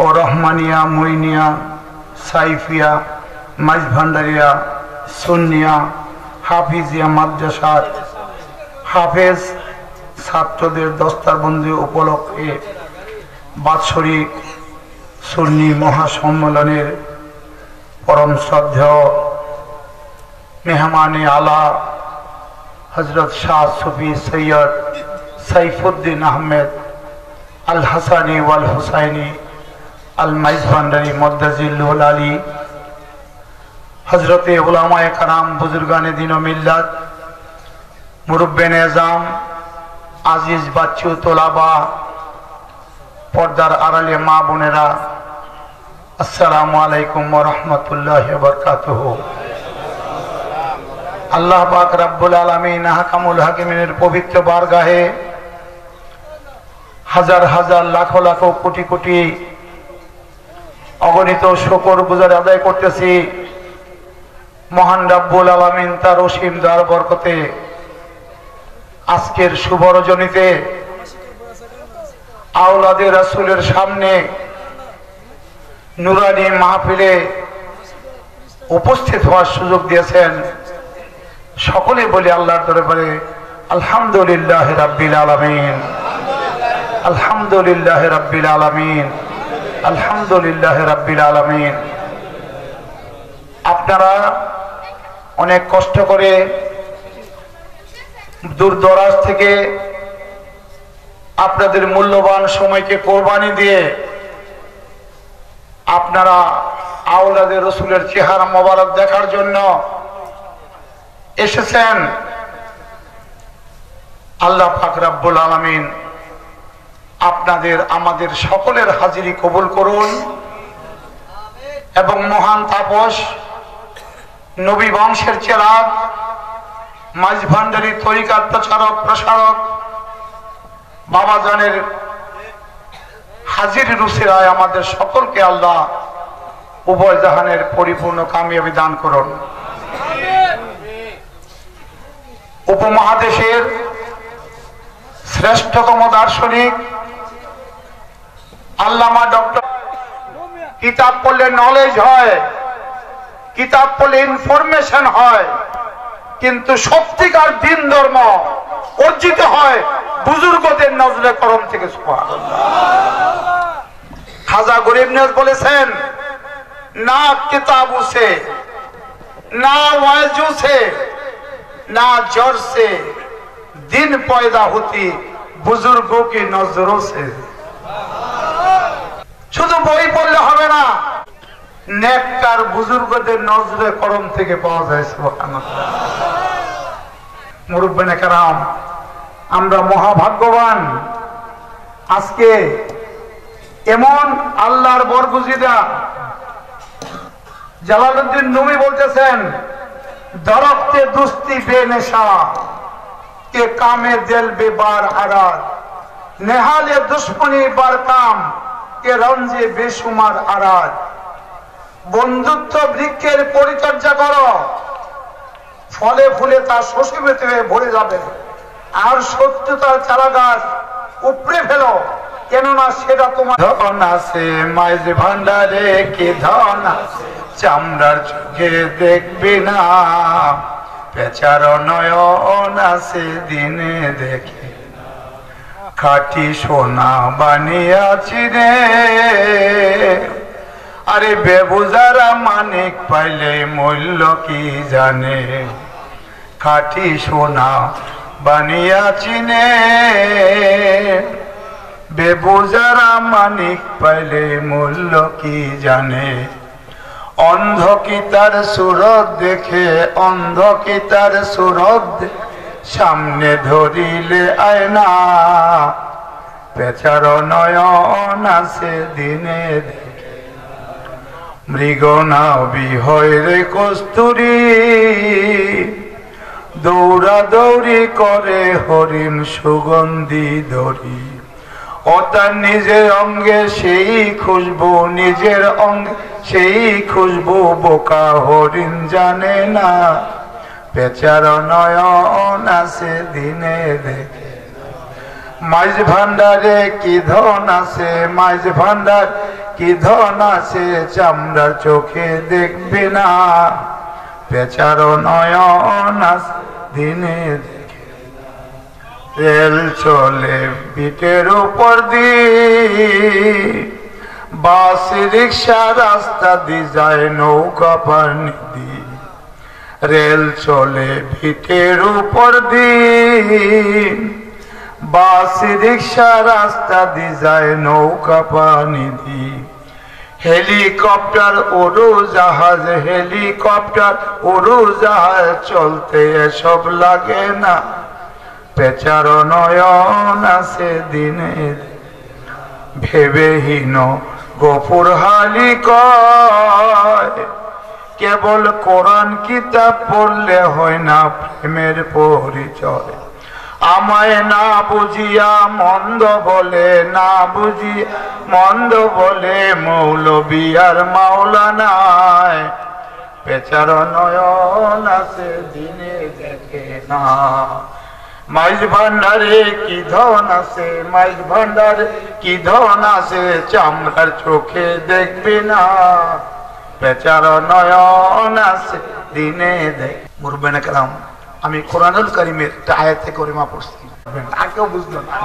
और रहमानिया, मोइनिया, साइफिया, माइजभांडारिया, सुन्निया, हाफिजिया मदरसार हाफेज छात्रों दस्तारबंदी उपलक्षे बार्षिक सुन्नी महासम्मेलन परम श्रद्धेय मेहमान आला हजरत शाह सूफी सैयद सैफुद्दीन अहमेद अल-हसानी वल-होसैनी अल-मैज़भांडारी मुद्दज़िलुल आली हजरत उलमाए कराम बुजुर्गाने दीनो मिल्लत मुरब्बे निज़ाम आजिज बच्चों तोलाबा पर्दार आड़ाले माँ बोनेरा अस्सलामुअलैकुम वरहमतुल्लाहि वबरकातुहू। अल्लाह पाक रब्बुल आलमीन अहकामुल हाकिमीन पवित्र बारगाहे हजार हजार लाखों लाखों कोटी कोटी अगणित शुक्र गुजार आदाय करतेছি महान रब्बुल आलमीन तार असीम दार बरकते आजकेर शुभ रजनीते औलादे रसूलेर सामने नूरानी महफिले उपस्थित होवार सुयोग दिएছেন सकले बोले आल्लाहर दरबारे आलহামদুলিল্লাহি রাব্বিল আলামিন আলহামদুলিল্লাহি রাব্বিল আলামিন আলহামদুলিল্লাহি রাব্বিল আলামিন। আপনারা অনেক কষ্ট করে দূর দরাজ থেকে আপনাদের মূল্যবান সময়কে কুরবানি দিয়ে আপনারা আওলাদে রাসূলের চেহারা মোবারক দেখার জন্য এসেছেন। আল্লাহ পাক রব্বুল আলামিন আপনাদের আমাদের সকলের হাজিরি কবুল করুন এবং মহান তাপস নবী বংশের চেরাগ মাইজভান্ডারি তরিকার প্রচারক প্রসারক বাবা জানের হাজির রুসিরায় আমাদের সকলকে আল্লাহ উভয় জাহানের পরিপূর্ণ কামিয়াবি দান করুন। उपमहादेशेर श्रेष्ठतम दार्शनिक आल्लामा डॉक्टर किताब पढ़ले नॉलेज है, किताब पढ़ले इनफॉरमेशन है, किन्तु सत्यिकार दीन धर्म अर्जित है बुजुर्गदेर नजरे करम थेके। सुभानाल्लाह खाजा गरीब नियाज़ बोलेছেন ना किताबों से ना वायजों से ना जोर से दिन पैदा होती बुजुर्गों की नजरों से। शुद्ध बई पढ़ले हबे ना नेककार बुजुर्गदेर नजरे करम थेके पाওয়া যায়। सुभानाल्लाह मुरब्बे कराम আমরা মহাভাগ্যবান আজকে এমন আল্লাহর বরগুজিদা। জালালউদ্দিন রুমি বলতেছেন दरख्ते दुस्ती बेनशा के कामे दिल बेबार आराज नेहाले दुश्मनी बार काम के रंजे बेशुमार आराज बंधुत्व वृक्षेर परिचर्या करो फले फुले ता शोषित हुए भरे जाबे आर शत्रुतार चारागाछ उपड़े फेलो केनना सेटा तोमार धन आछे। মাইজভান্ডারি की धन आछे चामड़ार चोखे देखबी ना पेचार नयन आछे दिने देखे खाटी सोना बानियाछि रे अरे बेबुजारा मानिक पाइले मूल्य की जाने खाटी सोना बानियाछि ने बेबुजारा मानिक पाइले मूल्य की जाने अंध की तार सूरत देखे अंध की तार सूरत सामने धरिले आयना पेचार नयन आछे दिने देखे मृग नाबी हय रे कस्तूरी दौड़ा दौड़ी करे हरिण सुगंधी दरी अतः निजे अंगे से खुशबू निजेर अंगे से खुशबू बोका हरिण जाने ना बेचारा नयन आछे दिने देखे। মাইজভান্ডারি की धन आछे মাইজভান্ডারি कि धन आछे चामड़ार चोखे देखबे ना बेचारो नयन दिने देखे रेल चले बीटेर ऊपर दी बस रिक्शा रास्ता दी जाए नौका पानी दी रेल चले बीटेर ऊपर दी बस रिक्शा रास्ता दी जाए नौका पानी दी हेलिकॉप्टर उड़ोजहाज हेलिकॉप्टर उड़ोजहाज चलते सब लागे ना बेचारो नयन आछे दिने भेबेहीन गफुरहाली कय केवल कुरान किताब पढ़ले हय ना प्रेमेर परिचय आमाय ना बुझिया मंद बोले ना बुझिया मंद बोले मौलवी आर मौलाना बेचारा नयन आछे दिने देखे ना माइज भाण्डारे की धन आछे माइज भाण्डारे की धन आछे चामड़ार चोखे देखबे ना बेचारा नयन आछे दिने देखे मुरब्बाने कलाम আমি কোরআনুল কারীমের একটা আয়াতে করিমা পড়ছি তাকেও বুঝলো না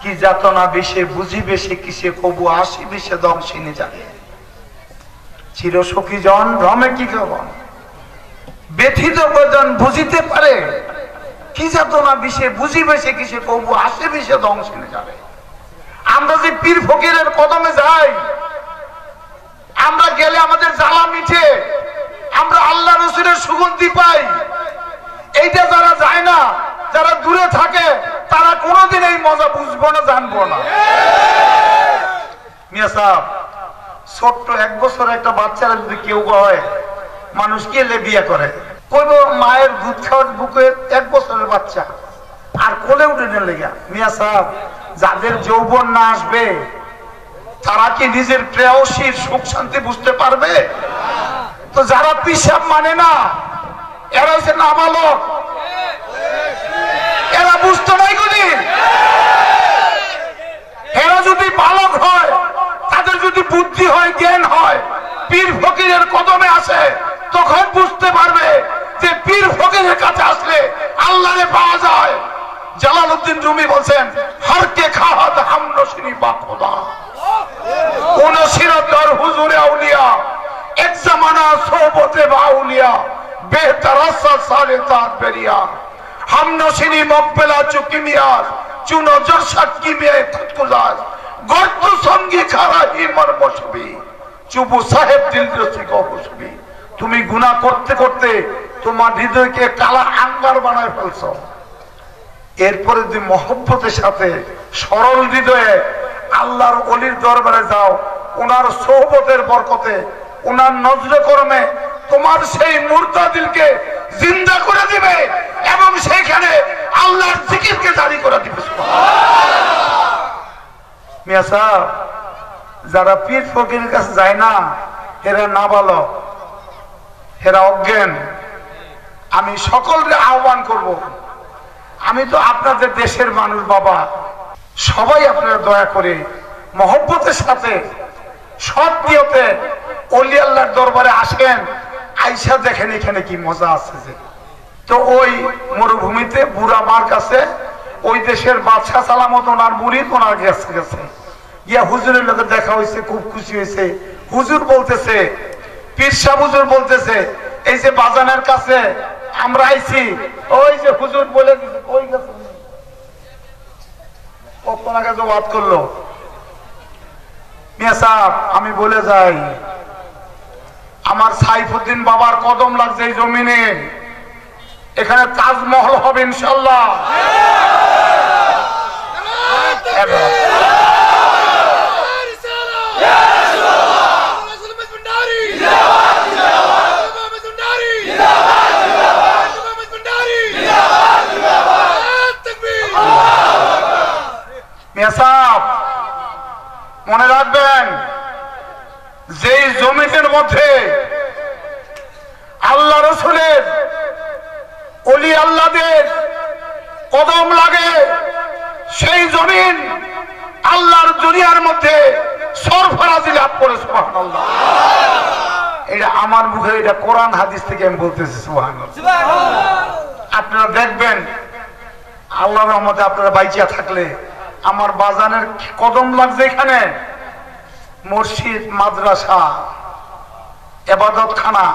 কি যাতনা বেশে বুঝিবে সে কিসে কবু আসিবে সে দংশিনে যাবে চির সখী জন ভ্রমে কি কবন ব্যথিত বজন বুঝিতে পারে কি যাতনা বেশে বুঝিবে সে কিসে কবু আসিবে সে দংশিনে যাবে আমরা যে পীর ফকিরের কদমে যাই আমরা গেলে আমাদের জ্বালা মিটে আমরা আল্লাহর রাসূলের সুগন্ধি পাই এইটা যারা যায় না যারা দূরে থাকে তারা কোনোদিন এই মজা বুঝবো না জানবো না ঠিক মিয়া সাহেব ছোট এক বছরের একটা বাচ্চারা যদি কেউ হয় মানুষ কি লেবিয়া করে কইবো মায়ের দুধ খাওয়ার বুকে এক বছরের বাচ্চা আর কোলে উঠে না লাগা মিয়া সাহেব যাদের যৌবন না আসবে তারা কি নিজের প্রেয়সীর সুখ শান্তি বুঝতে পারবে तो जरा पिशाब माने ना एरा से नाबालक एरा बुझते नहीं कोनी एरा यदि बालक হয় তাদের যদি বুদ্ধি হয় জ্ঞান হয় পীর ফকিরের কদমে আসে তখন বুঝতে পারবে যে পীর ফকিরের কাছে আসলে আল্লাহরে পাওয়া যায় জালালউদ্দিন রুমি বলেন হর কে খাহাত হামনশিনি বা খোদা কোন সিরাতদার হুজুরে আউলিয়া एक जमाना सोबते बाउलिया बेहतरसा साले तार बेरिया हम नशीनी मकबला चुकी मियार चुनो जरशत की में खुद गुजार गर्दु संगी खारा ही मर मशबी चुबु साहेब दिल रसी को खुशबी तुम्ही गुना करते करते तुम्हार हृदय के काला अंगार बनाए फलसो एर पर दी मोहब्बत साथे सरल हृदय आल्लाहर ओलिर दरबारे जाओ उनार सोबतेर बरकते उनार नजरे कर्मे तुम्हार से मुर्दा दिल के जिंदा कर दिबे एवं सेखाने आल्लाहर जिकिर के जारी कर दिबे सुभान मियां साहब जरा पीर फकीर काছে যায় না এরা নাবালক এরা অজ্ঞান আমি সকলকে আহ্বান করব আমি তো আপনাদের দেশের মানুষ বাবা সবাই আপনারা দয়া করে মহব্বতের সাথে সত্যিয়তে ओली अल्लाहर दरबारे आसें आइसा देखें एखाने कि मजा आछे तो ओई मरुभूमिते बुड़ा मार काछे ओई देशेर बादशाह सालामत ओनार मुरीद ओनार काछे गेछे या हुजुरेर लोके देखा हयेछे खूब खुशी हयेछे हुजूर बोलतेछे पीर साहेब हुजूर बोलतेछे एई जे बाजानेर काछे आमरा आइछि ओई जे हुजूर बोले दिछे ओई गेछे ओ कोना काछे बात करलो मिया साहेब आमी बोले जाई সাইফুদ্দিন বাবার কদম লাগছে এই জমিনে এখানে তাজমহল হবে ইনশাআল্লাহ মিয়া সাহেব মনে রাখবেন যে জমিনের মধ্যে আল্লাহ রাসূলের ওলি আল্লাহদের কদম লাগে সেই জমিন আল্লাহর দুনিয়ার মধ্যে আমার মুখে এটা কোরআন হাদিস থেকে আমি বলতেছি সুবহানাল্লাহ সুবহানাল্লাহ। আপনারা দেখবেন আল্লাহর রহমতে আপনারা বাইচা থাকলে আমার বাজানের কদম লাগছে এখানে মসজিদ মাদ্রাসা ইবাদতখানা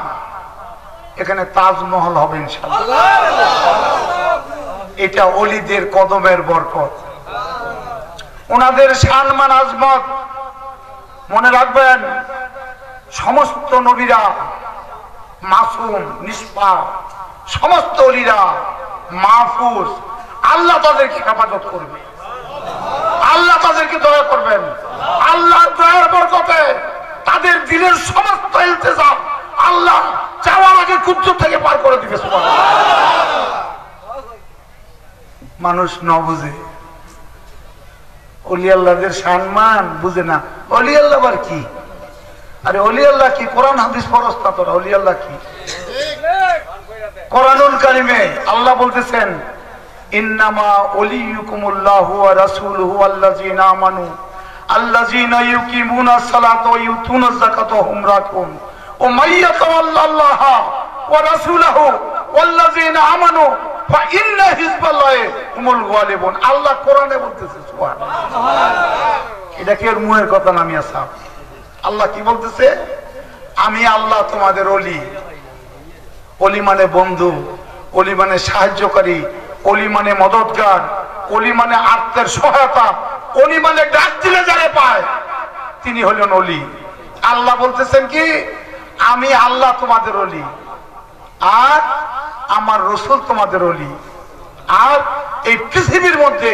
এখানে তাজমহল হবে ইনশাআল্লাহ সুবহানাল্লাহ। এটা ওলিদের কদমের বরকত সুবহানাল্লাহ ওনাদের সম্মান আজমত মনে রাখবেন। समस्त नबीरा मासूम निष्पाप समस्त ओलिरा माहफूज आल्लाह तादेरके हिफाजत करबेन आल्लाह तादेरके दया करबेन आल्लाह दयार बरकते तादेर दिलेर समस्त इल्तिजा आल्लाह चाওয়ার आगे कुदरत थेके पार करे दिबे सुबहानाल्लाह। मानुष न बुझे ओली आल्लाहदेर सम्मान बुझे ना ओली आल्लाह बार की अरे ओली अल्लाह की कुरान हदीस परस्ता तोरा ओली अल्लाह की कुरानुल करीमे अल्लाह बोलतेছেন इन्नमा ओलियुकुमुल्लाहु व रसूलुहु वल्लजीना आमनु अल्लजीना युकीमुनास सलात व यूतूनज ज़कात हुम राकून व मय्यतवल्लाह व रसूलहु वल्लजीना आमनु फा इन्ना हिज़्बल्लाहि हुमुल गालिबून। अल्लाह कुराने बोलतेছে सुभान अल्लाह। এটা কি ওর মুয়ের কথা না মিয়া সাহেব আল্লাহ কি বলতেছে আমি আল্লাহ তোমাদের ওলি ওলি মানে বন্ধু ওলি মানে সাহায্যকারী ওলি মানে মদতগার ওলি মানে আত্মের সহায়তা ওলি মানে ডাক দিলে যারা পায় তিনি হলেন ওলি। আল্লাহ বলতেছেন কি আমি আল্লাহ তোমাদের ওলি আর আমার রাসূল তোমাদের ওলি আর এই পৃথিবীর মধ্যে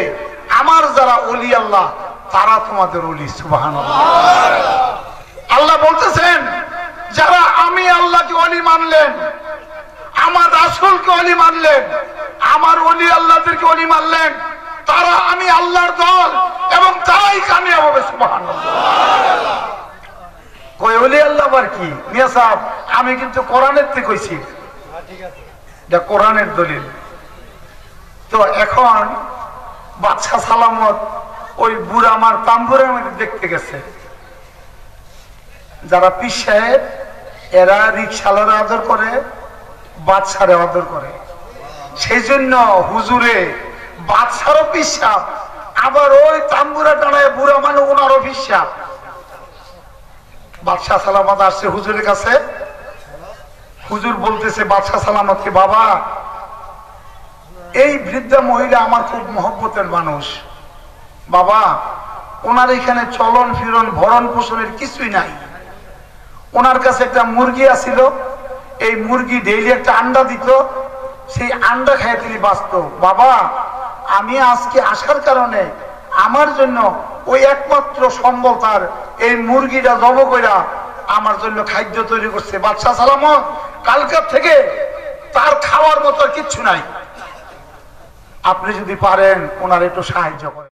আমার যারা ওলি আল্লাহ তারা তোমাদের ওলি সুবহানাল্লাহ। আল্লাহ বলতেছেন যারা আমি আল্লাহকে ওলি মানলেন আমার রাসূলকে ওলি মানলেন আমার ওলি আল্লাহদেরকে ওলি মানলেন তারা আমি আল্লাহর দল এবং তারাই কামিয়াব হবে সুবহানাল্লাহ সুবহানাল্লাহ। কই ওলি আল্লাহ বার কি মিয়া সাহেব আমি কিন্তু কোরআনের থেকে কইছি ঠিক আছে এটা কোরআনের দলিল। তো এখন বাদশা সালামত ওই বুড়া আমার তাম্বুরের মধ্যে দেখতে গেছে যারা পীর সাহেব এরা রিকশালারে আদর করে বাদশারে আদর করে সেই জন্য হুজুরে বাদশারও পীর সাহেব আবার ওই তাম্বুরা টানায় বুড়া মানুষ ওনারও পীর সাহেব। বাদশা সালামত আসছে হুজুরের কাছে হুজুর বলতেছে বাদশা সালামতকে বাবা এই বৃদ্ধা মহিলা আমার খুব মহব্বতের মানুষ বাবা ওনার এখানে চলন ফিরন ভরণ পোষণের কিছুই নাই ওনার কাছে একটা মুরগি আছিল এই মুরগি ডেইলি একটা আন্ডা দিত সেই আন্ডা খেয়ে তিনি বাঁচত বাবা আমি আজকে আসার কারণে আমার জন্য ওই একমাত্র সম্বল তার এই মুরগিটা জব কইরা আমার জন্য খাদ্য তৈরি করছে বাদশা সালামত কালকার থেকে তার খাওয়ার মতো কিচ্ছু নাই আপনি যদি পারেন ওনার একটু সাহায্য করেন।